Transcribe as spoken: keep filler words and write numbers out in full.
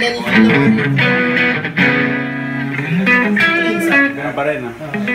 Una disfruto. Una pared, ¿no?